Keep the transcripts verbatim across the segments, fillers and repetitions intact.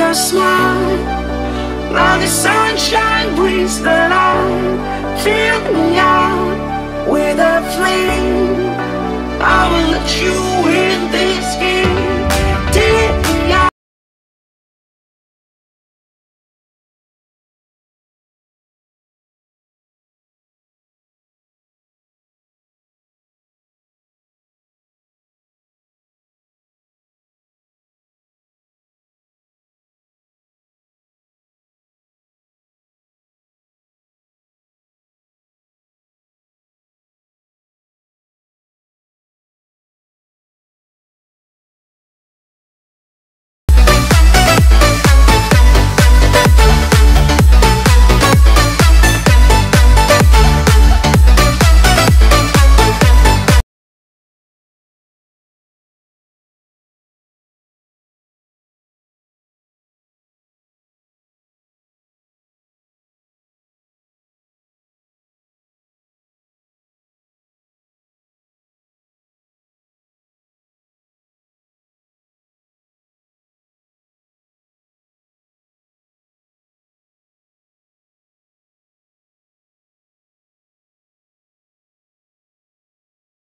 your smile. Now the sunshine brings the light. Fill me out with a flame. I will let you in this game.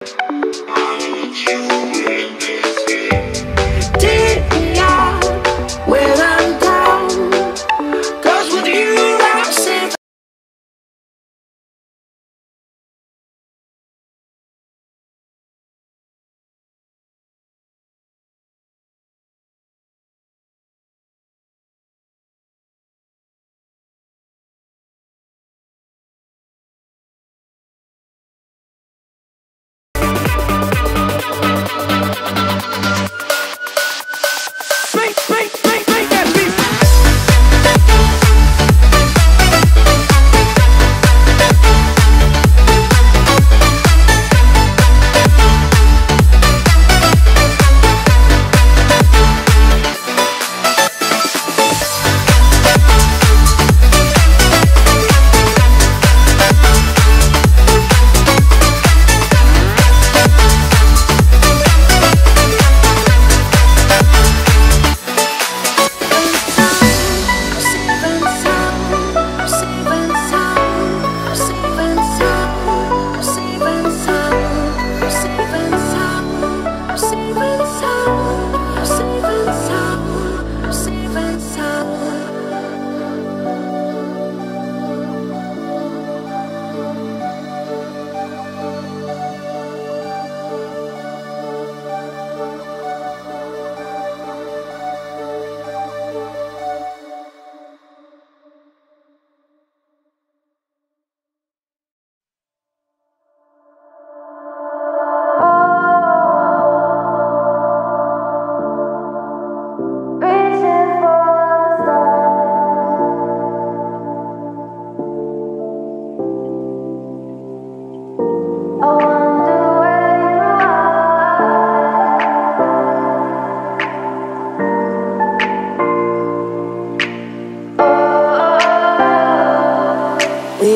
So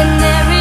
And every